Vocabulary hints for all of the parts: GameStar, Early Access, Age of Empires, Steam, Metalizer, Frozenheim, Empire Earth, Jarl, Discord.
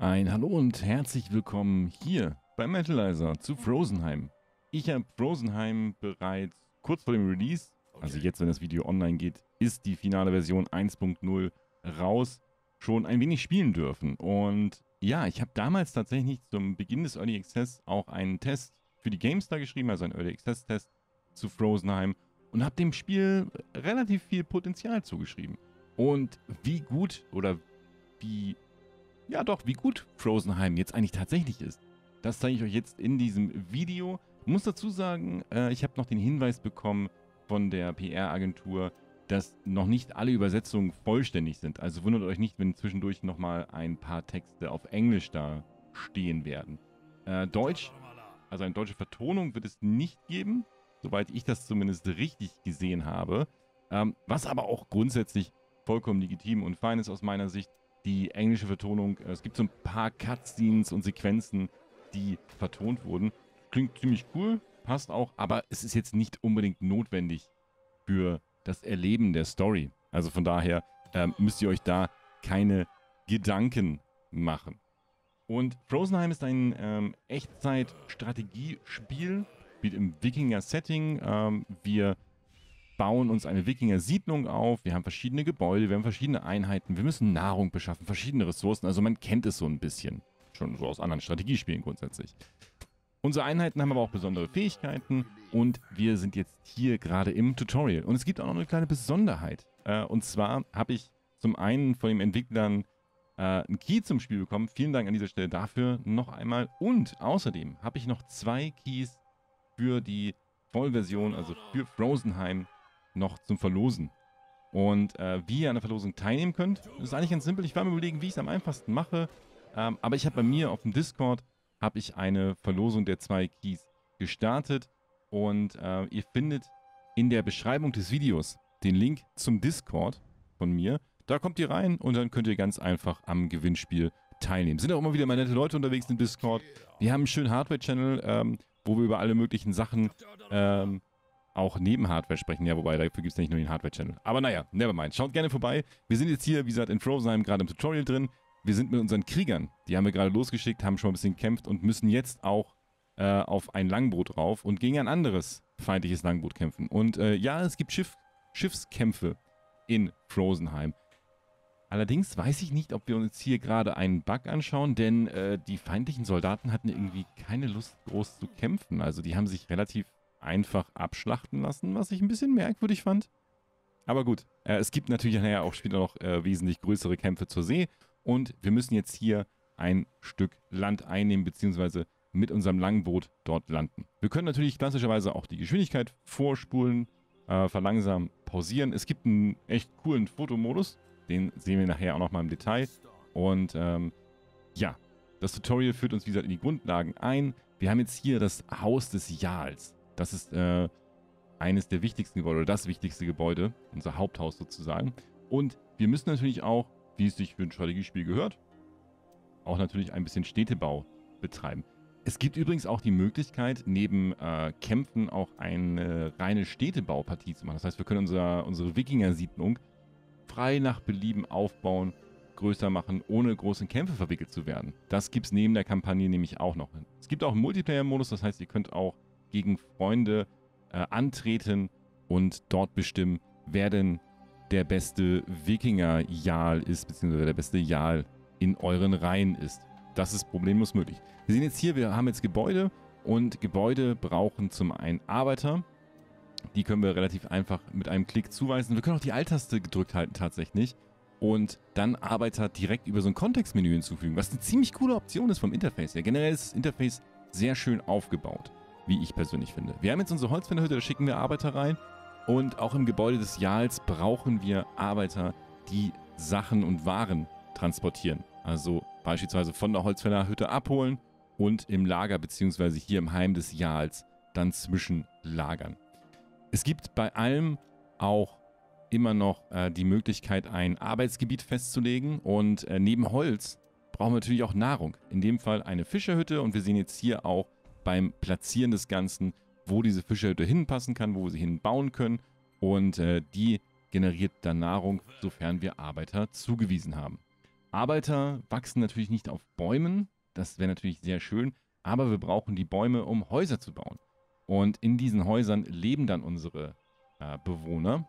Ein Hallo und herzlich willkommen hier bei Metalizer zu Frozenheim. Ich habe Frozenheim bereits kurz vor dem Release, also jetzt, wenn das Video online geht, ist die finale Version 1.0 raus, schon ein wenig spielen dürfen. Und ja, ich habe damals tatsächlich zum Beginn des Early Access auch einen Test für die GameStar geschrieben, also einen Early Access Test zu Frozenheim und habe dem Spiel relativ viel Potenzial zugeschrieben. Und wie gut oder wie... Ja doch, wie gut Frozenheim jetzt eigentlich tatsächlich ist, das zeige ich euch jetzt in diesem Video. Ich muss dazu sagen, ich habe noch den Hinweis bekommen von der PR-Agentur, dass noch nicht alle Übersetzungen vollständig sind. Also wundert euch nicht, wenn zwischendurch nochmal ein paar Texte auf Englisch da stehen werden. Deutsch, also eine deutsche Vertonung wird es nicht geben, soweit ich das zumindest richtig gesehen habe. Was aber auch grundsätzlich vollkommen legitim und fein ist aus meiner Sicht. Die englische Vertonung, es gibt so ein paar Cutscenes und Sequenzen, die vertont wurden. Klingt ziemlich cool, passt auch, aber es ist jetzt nicht unbedingt notwendig für das Erleben der Story. Also von daher müsst ihr euch da keine Gedanken machen. Und Frozenheim ist ein Echtzeit-Strategiespiel, spielt im Wikinger-Setting. Wir bauen uns eine Wikinger-Siedlung auf, wir haben verschiedene Gebäude, wir haben verschiedene Einheiten, wir müssen Nahrung beschaffen, verschiedene Ressourcen, also man kennt es so ein bisschen. Schon so aus anderen Strategiespielen grundsätzlich. Unsere Einheiten haben aber auch besondere Fähigkeiten und wir sind jetzt hier gerade im Tutorial. Und es gibt auch noch eine kleine Besonderheit. Und zwar habe ich zum einen von den Entwicklern einen Key zum Spiel bekommen. Vielen Dank an dieser Stelle dafür noch einmal. Und außerdem habe ich noch 2 Keys für die Vollversion, also für Frozenheim, noch zum Verlosen. Und wie ihr an der Verlosung teilnehmen könnt, ist eigentlich ganz simpel. Ich war mir überlegen, wie ich es am einfachsten mache. Aber ich habe bei mir auf dem Discord eine Verlosung der 2 Keys gestartet. Und ihr findet in der Beschreibung des Videos den Link zum Discord von mir. Da kommt ihr rein und dann könnt ihr ganz einfach am Gewinnspiel teilnehmen. Sind auch immer wieder mal nette Leute unterwegs im Discord. Wir haben einen schönen Hardware-Channel, wo wir über alle möglichen Sachen... auch neben Hardware sprechen. Ja, wobei, dafür gibt es nicht nur den Hardware-Channel. Aber naja, nevermind. Schaut gerne vorbei. Wir sind jetzt hier, wie gesagt, in Frozenheim gerade im Tutorial drin. Wir sind mit unseren Kriegern. Die haben wir gerade losgeschickt, haben schon mal ein bisschen gekämpft und müssen jetzt auch auf ein Langboot rauf und gegen ein anderes feindliches Langboot kämpfen. Und ja, es gibt Schiffskämpfe in Frozenheim. Allerdings weiß ich nicht, ob wir uns hier gerade einen Bug anschauen, denn die feindlichen Soldaten hatten irgendwie keine Lust, groß zu kämpfen. Also die haben sich relativ einfach abschlachten lassen, was ich ein bisschen merkwürdig fand. Aber gut, es gibt natürlich nachher auch später noch wesentlich größere Kämpfe zur See und wir müssen jetzt hier ein Stück Land einnehmen, beziehungsweise mit unserem Langboot dort landen. Wir können natürlich klassischerweise auch die Geschwindigkeit vorspulen, verlangsamen, pausieren. Es gibt einen echt coolen Fotomodus, den sehen wir nachher auch nochmal im Detail. Und ja, das Tutorial führt uns, wie gesagt, in die Grundlagen ein. Wir haben jetzt hier das Haus des Jarls. Das ist eines der wichtigsten Gebäude, oder das wichtigste Gebäude, unser Haupthaus sozusagen. Und wir müssen natürlich auch, wie es sich für ein Strategiespiel gehört, auch natürlich ein bisschen Städtebau betreiben. Es gibt übrigens auch die Möglichkeit, neben Kämpfen auch eine reine Städtebaupartie zu machen. Das heißt, wir können unsere Wikinger-Siedlung frei nach Belieben aufbauen, größer machen, ohne großen Kämpfe verwickelt zu werden. Das gibt es neben der Kampagne nämlich auch noch. Es gibt auch einen Multiplayer-Modus, das heißt, ihr könnt auch gegen Freunde antreten und dort bestimmen, wer denn der beste Wikinger-Jarl ist, beziehungsweise der beste Jarl in euren Reihen ist. Das ist problemlos möglich. Wir sehen jetzt hier, wir haben jetzt Gebäude und Gebäude brauchen zum einen Arbeiter. Die können wir relativ einfach mit einem Klick zuweisen. Wir können auch die Alt-Taste gedrückt halten tatsächlich und dann Arbeiter direkt über so ein Kontextmenü hinzufügen, was eine ziemlich coole Option ist vom Interface her. Generell ist das Interface sehr schön aufgebaut, wie ich persönlich finde. Wir haben jetzt unsere Holzfällerhütte, da schicken wir Arbeiter rein und auch im Gebäude des Jarls brauchen wir Arbeiter, die Sachen und Waren transportieren. Also beispielsweise von der Holzfällerhütte abholen und im Lager bzw. hier im Heim des Jarls dann zwischenlagern. Es gibt bei allem auch immer noch die Möglichkeit, ein Arbeitsgebiet festzulegen und neben Holz brauchen wir natürlich auch Nahrung. In dem Fall eine Fischerhütte und wir sehen jetzt hier auch beim Platzieren des Ganzen, wo diese Fischerhütte hinpassen kann, wo wir sie hinbauen können und die generiert dann Nahrung, sofern wir Arbeiter zugewiesen haben. Arbeiter wachsen natürlich nicht auf Bäumen, das wäre natürlich sehr schön, aber wir brauchen die Bäume, um Häuser zu bauen. Und in diesen Häusern leben dann unsere Bewohner.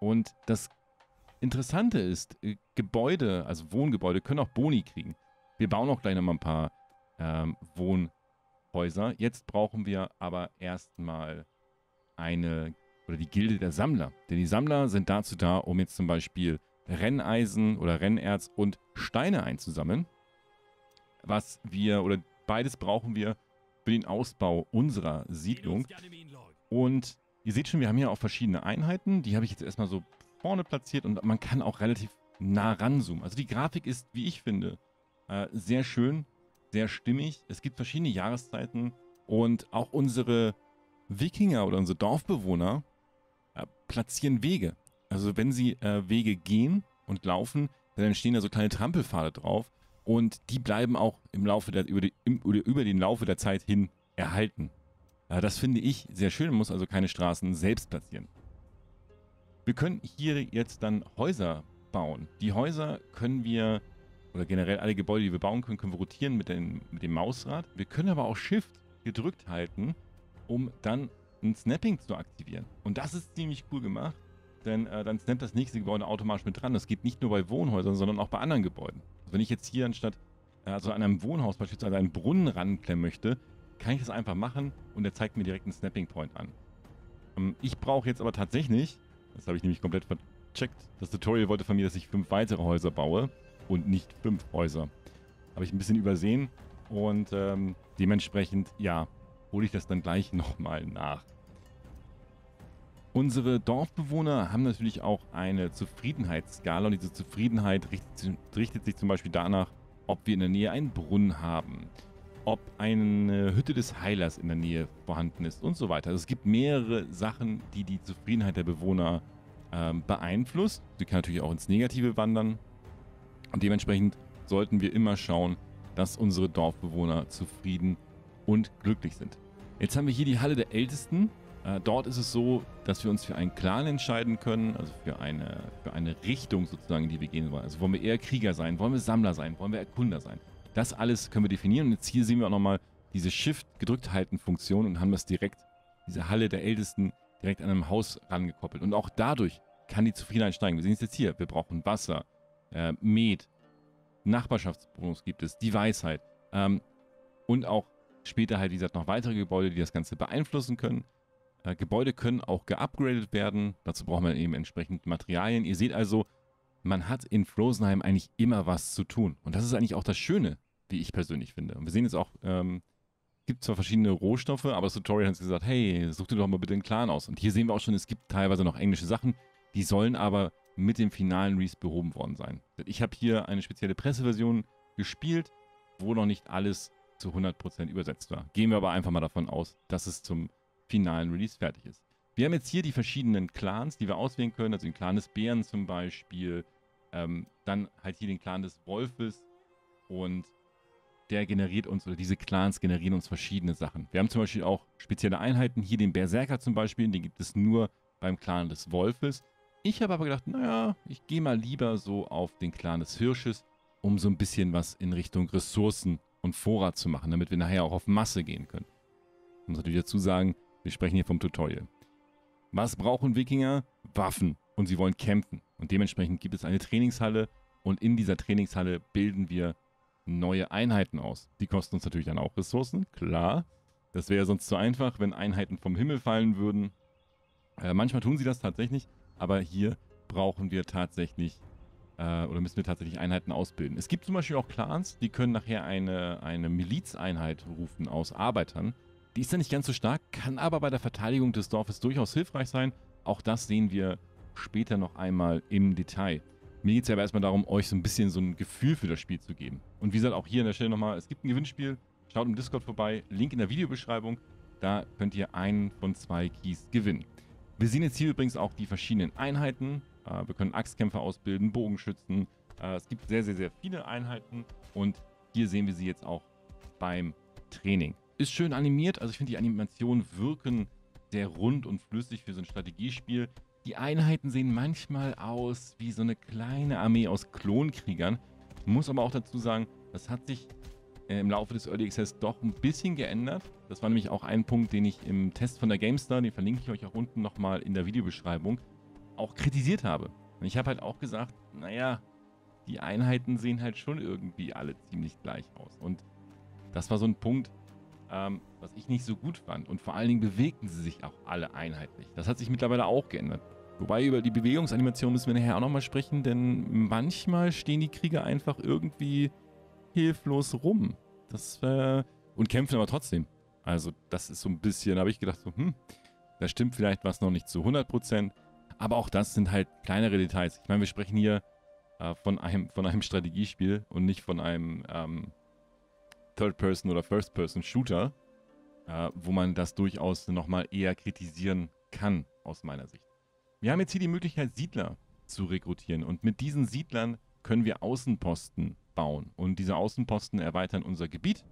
Und das Interessante ist, Gebäude, also Wohngebäude, können auch Boni kriegen. Wir bauen auch gleich nochmal ein paar Wohnhäuser. Jetzt brauchen wir aber erstmal eine, oder die Gilde der Sammler. Denn die Sammler sind dazu da, um jetzt zum Beispiel Renneisen oder Rennerz und Steine einzusammeln. Was wir, oder beides brauchen wir für den Ausbau unserer Siedlung. Und ihr seht schon, wir haben hier auch verschiedene Einheiten. Die habe ich jetzt erstmal so vorne platziert und man kann auch relativ nah ranzoomen. Also die Grafik ist, wie ich finde, sehr schön, sehr stimmig. Es gibt verschiedene Jahreszeiten und auch unsere Wikinger oder unsere Dorfbewohner platzieren Wege. Also wenn sie Wege gehen und laufen, dann entstehen da so kleine Trampelpfade drauf und die bleiben auch im Laufe der, über den Laufe der Zeit hin erhalten. Das finde ich sehr schön, man muss also keine Straßen selbst platzieren. Wir können hier jetzt dann Häuser bauen. Die Häuser können wir, oder generell alle Gebäude, die wir bauen können, können wir rotieren mit dem Mausrad. Wir können aber auch Shift gedrückt halten, um dann ein Snapping zu aktivieren. Und das ist ziemlich cool gemacht, denn dann snappt das nächste Gebäude automatisch mit dran. Das geht nicht nur bei Wohnhäusern, sondern auch bei anderen Gebäuden. Also wenn ich jetzt hier anstatt also an einem Wohnhaus beispielsweise einen Brunnen ranklemmen möchte, kann ich das einfach machen und er zeigt mir direkt einen Snapping Point an. Ich brauche jetzt aber tatsächlich, das habe ich nämlich komplett vercheckt, das Tutorial wollte von mir, dass ich 5 weitere Häuser baue und nicht 5 Häuser. Habe ich ein bisschen übersehen und dementsprechend, ja, hole ich das dann gleich nochmal nach. Unsere Dorfbewohner haben natürlich auch eine Zufriedenheitsskala und diese Zufriedenheit richtet sich zum Beispiel danach, ob wir in der Nähe einen Brunnen haben, ob eine Hütte des Heilers in der Nähe vorhanden ist und so weiter. Also es gibt mehrere Sachen, die die Zufriedenheit der Bewohner beeinflusst. Sie kann natürlich auch ins Negative wandern und dementsprechend sollten wir immer schauen, dass unsere Dorfbewohner zufrieden und glücklich sind. Jetzt haben wir hier die Halle der Ältesten. Dort ist es so, dass wir uns für einen Clan entscheiden können, also für eine Richtung sozusagen, in die wir gehen wollen. Also wollen wir eher Krieger sein, wollen wir Sammler sein, wollen wir Erkunder sein. Das alles können wir definieren und jetzt hier sehen wir auch nochmal diese Shift-Gedrückt-Halten-Funktion und haben das direkt, diese Halle der Ältesten, direkt an einem Haus rangekoppelt. Und auch dadurch kann die Zufriedenheit steigen. Wir sehen es jetzt hier, wir brauchen Wasser, Met, Nachbarschaftsbonus gibt es, die Weisheit und auch später halt, wie gesagt, noch weitere Gebäude, die das Ganze beeinflussen können. Gebäude können auch geupgradet werden, dazu braucht man eben entsprechend Materialien. Ihr seht also, man hat in Frozenheim eigentlich immer was zu tun. Und das ist eigentlich auch das Schöne, wie ich persönlich finde. Und wir sehen jetzt auch, es gibt zwar verschiedene Rohstoffe, aber das Tutorial hat gesagt, hey, such dir doch mal bitte einen Clan aus. Und hier sehen wir auch schon, es gibt teilweise noch englische Sachen, die sollen aber mit dem finalen Release behoben worden sein. Ich habe hier eine spezielle Presseversion gespielt, wo noch nicht alles zu 100% übersetzt war. Gehen wir aber einfach mal davon aus, dass es zum finalen Release fertig ist. Wir haben jetzt hier die verschiedenen Clans, die wir auswählen können, also den Clan des Bären zum Beispiel, dann halt hier den Clan des Wolfes und der generiert uns, oder diese Clans generieren uns verschiedene Sachen. Wir haben zum Beispiel auch spezielle Einheiten, hier den Berserker zum Beispiel, den gibt es nur beim Clan des Wolfes. Ich habe aber gedacht, naja, ich gehe mal lieber so auf den Clan des Hirsches, um so ein bisschen was in Richtung Ressourcen und Vorrat zu machen, damit wir nachher auch auf Masse gehen können. Ich muss natürlich dazu sagen, wir sprechen hier vom Tutorial. Was brauchen Wikinger? Waffen. Und sie wollen kämpfen. Und dementsprechend gibt es eine Trainingshalle. Und in dieser Trainingshalle bilden wir neue Einheiten aus. Die kosten uns natürlich dann auch Ressourcen, klar. Das wäre sonst zu einfach, wenn Einheiten vom Himmel fallen würden. Manchmal tun sie das tatsächlich. Aber hier brauchen wir tatsächlich, oder müssen wir tatsächlich Einheiten ausbilden. Es gibt zum Beispiel auch Clans, die können nachher eine Milizeinheit rufen aus Arbeitern. Die ist ja nicht ganz so stark, kann aber bei der Verteidigung des Dorfes durchaus hilfreich sein. Auch das sehen wir später noch einmal im Detail. Mir geht es ja aber erstmal darum, euch so ein bisschen so ein Gefühl für das Spiel zu geben. Und wie gesagt, auch hier an der Stelle nochmal, es gibt ein Gewinnspiel. Schaut im Discord vorbei, Link in der Videobeschreibung. Da könnt ihr einen von 2 Keys gewinnen. Wir sehen jetzt hier übrigens auch die verschiedenen Einheiten. Wir können Axtkämpfer ausbilden, Bogenschützen. Es gibt sehr, sehr, sehr viele Einheiten. Und hier sehen wir sie jetzt auch beim Training. Ist schön animiert, also ich finde die Animationen wirken sehr rund und flüssig für so ein Strategiespiel. Die Einheiten sehen manchmal aus wie so eine kleine Armee aus Klonkriegern. Ich muss aber auch dazu sagen, das hat sich im Laufe des Early Access doch ein bisschen geändert. Das war nämlich auch ein Punkt, den ich im Test von der GameStar, den verlinke ich euch auch unten nochmal in der Videobeschreibung, auch kritisiert habe. Und ich habe halt auch gesagt, naja, die Einheiten sehen halt schon irgendwie alle ziemlich gleich aus. Und das war so ein Punkt, was ich nicht so gut fand. Und vor allen Dingen bewegten sie sich auch alle einheitlich. Das hat sich mittlerweile auch geändert. Wobei, über die Bewegungsanimation müssen wir nachher auch nochmal sprechen, denn manchmal stehen die Krieger einfach irgendwie hilflos rum. Das, und kämpfen aber trotzdem. Also das ist so ein bisschen, da habe ich gedacht, so, da stimmt vielleicht was noch nicht zu 100%. Aber auch das sind halt kleinere Details. Ich meine, wir sprechen hier von einem Strategiespiel und nicht von einem Third-Person- oder First-Person-Shooter, wo man das durchaus nochmal eher kritisieren kann, aus meiner Sicht. Wir haben jetzt hier die Möglichkeit, Siedler zu rekrutieren, und mit diesen Siedlern können wir Außenposten bauen. Und diese Außenposten erweitern unser Gebiet,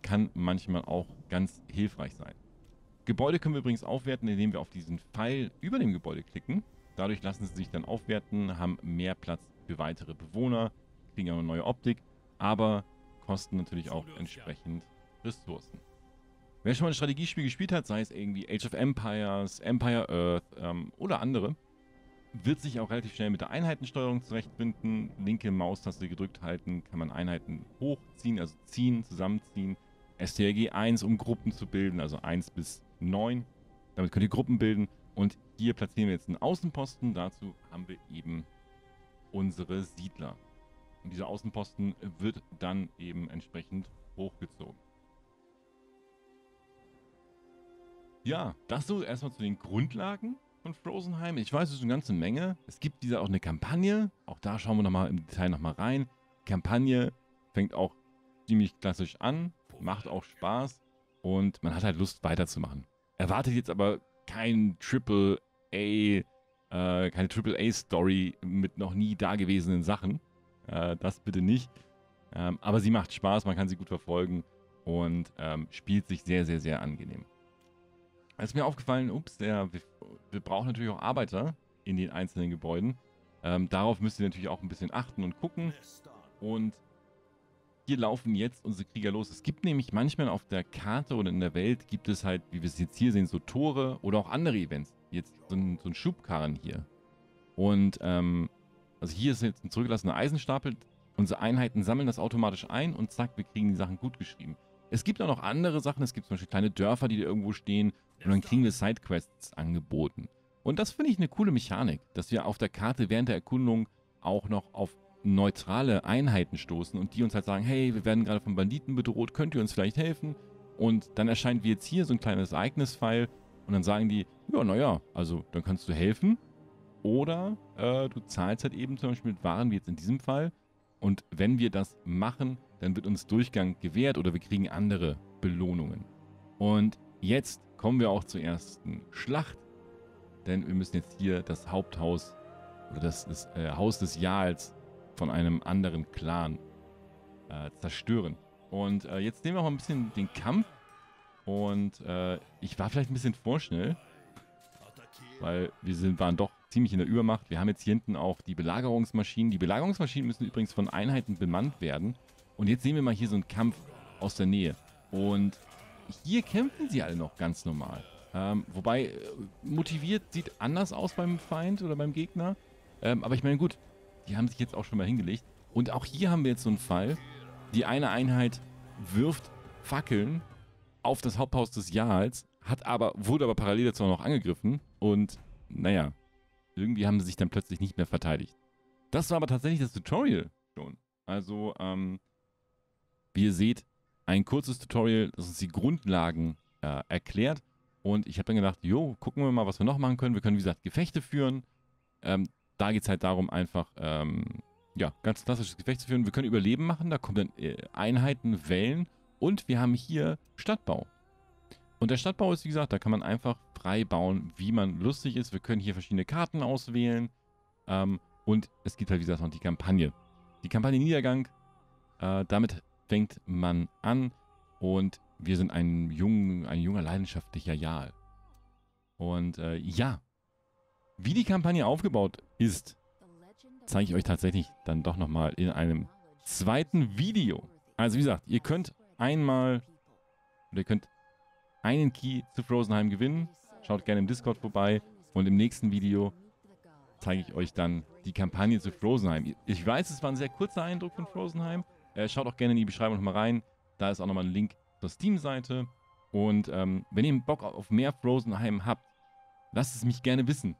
kann manchmal auch ganz hilfreich sein. Gebäude können wir übrigens aufwerten, indem wir auf diesen Pfeil über dem Gebäude klicken. Dadurch lassen sie sich dann aufwerten, haben mehr Platz für weitere Bewohner, kriegen eine neue Optik, aber kosten natürlich auch entsprechend Ressourcen. Wer schon mal ein Strategiespiel gespielt hat, sei es irgendwie Age of Empires, Empire Earth oder andere, wird sich auch relativ schnell mit der Einheitensteuerung zurechtfinden. Linke Maustaste gedrückt halten, kann man Einheiten hochziehen, also ziehen, zusammenziehen. STRG 1, um Gruppen zu bilden, also 1 bis 9. Damit könnt ihr Gruppen bilden. Und hier platzieren wir jetzt einen Außenposten. Dazu haben wir eben unsere Siedler. Und dieser Außenposten wird dann eben entsprechend hochgezogen. Ja, das so erstmal zu den Grundlagen von Frozenheim. Ich weiß, es ist eine ganze Menge. Es gibt dieser auch eine Kampagne. Auch da schauen wir nochmal im Detail rein. Die Kampagne fängt auch ziemlich klassisch an, macht auch Spaß und man hat halt Lust weiterzumachen. Erwartet jetzt aber keine Triple-A-Story mit noch nie dagewesenen Sachen. Das bitte nicht. Aber sie macht Spaß, man kann sie gut verfolgen und spielt sich sehr, sehr, sehr angenehm. Es ist mir aufgefallen, wir brauchen natürlich auch Arbeiter in den einzelnen Gebäuden. Darauf müsst ihr natürlich auch ein bisschen achten und gucken. Und hier laufen jetzt unsere Krieger los. Es gibt nämlich manchmal auf der Karte oder in der Welt gibt es halt, wie wir es jetzt hier sehen, so Tore oder auch andere Events. Jetzt so ein Schubkarren hier. Und also hier ist jetzt ein zurückgelassener Eisenstapel. Unsere Einheiten sammeln das automatisch ein und zack, wir kriegen die Sachen gut geschrieben. Es gibt auch noch andere Sachen. Es gibt zum Beispiel kleine Dörfer, die da irgendwo stehen. Und dann kriegen wir Sidequests angeboten. Und das finde ich eine coole Mechanik, dass wir auf der Karte während der Erkundung auch noch auf neutrale Einheiten stoßen und die uns halt sagen, hey, wir werden gerade von Banditen bedroht, könnt ihr uns vielleicht helfen? Und dann erscheint wie jetzt hier so ein kleines Ereignispfeil und dann sagen die, ja, naja, also dann kannst du helfen oder du zahlst halt eben zum Beispiel mit Waren, wie jetzt in diesem Fall, und wenn wir das machen, dann wird uns Durchgang gewährt oder wir kriegen andere Belohnungen. Und jetzt kommen wir auch zur ersten Schlacht, denn wir müssen jetzt hier das Haupthaus oder das Haus des Jarls von einem anderen Clan zerstören. Und jetzt nehmen wir auch mal ein bisschen den Kampf. Und ich war vielleicht ein bisschen vorschnell, weil wir waren doch ziemlich in der Übermacht. Wir haben jetzt hier hinten auch die Belagerungsmaschinen. Die Belagerungsmaschinen müssen übrigens von Einheiten bemannt werden. Und jetzt sehen wir mal hier so einen Kampf aus der Nähe. Und hier kämpfen sie alle noch ganz normal. Wobei, motiviert sieht anders aus beim Feind oder beim Gegner. Aber ich meine, gut, die haben sich jetzt auch schon mal hingelegt. Und auch hier haben wir jetzt so einen Fall. Die eine Einheit wirft Fackeln auf das Haupthaus des Jarls, wurde aber parallel dazu noch angegriffen. Und naja, irgendwie haben sie sich dann plötzlich nicht mehr verteidigt. Das war aber tatsächlich das Tutorial schon. Also, wie ihr seht, ein kurzes Tutorial, das uns die Grundlagen erklärt. Und ich habe dann gedacht, jo, gucken wir mal, was wir noch machen können. Wir können, wie gesagt, Gefechte führen. Da geht es halt darum, einfach ja, ganz klassisches Gefecht zu führen. Wir können Überleben machen, da kommen dann Einheiten, Wellen und wir haben hier Stadtbau. Und der Stadtbau ist, wie gesagt, da kann man einfach frei bauen, wie man lustig ist. Wir können hier verschiedene Karten auswählen und es gibt halt, wie gesagt, noch die Kampagne. Die Kampagne Niedergang, damit fängt man an und wir sind ein junger, leidenschaftlicher Jarl. Und ja, Wie die Kampagne aufgebaut ist, zeige ich euch tatsächlich dann doch nochmal in einem zweiten Video. Also wie gesagt, ihr könnt einen Key zu Frozenheim gewinnen. Schaut gerne im Discord vorbei und im nächsten Video zeige ich euch dann die Kampagne zu Frozenheim. Ich weiß, es war ein sehr kurzer Eindruck von Frozenheim. Schaut auch gerne in die Beschreibung nochmal rein. Da ist auch nochmal ein Link zur Steam-Seite. Und wenn ihr Bock auf mehr Frozenheim habt, lasst es mich gerne wissen.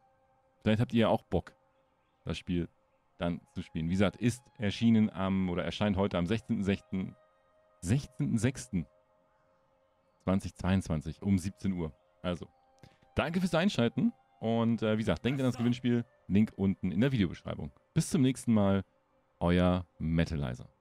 Vielleicht habt ihr ja auch Bock, das Spiel dann zu spielen. Wie gesagt, ist erschienen erscheint heute am 16.06.2022 um 17 Uhr. Also, danke fürs Einschalten und wie gesagt, denkt an das Gewinnspiel. Link unten in der Videobeschreibung. Bis zum nächsten Mal, euer Metalizer.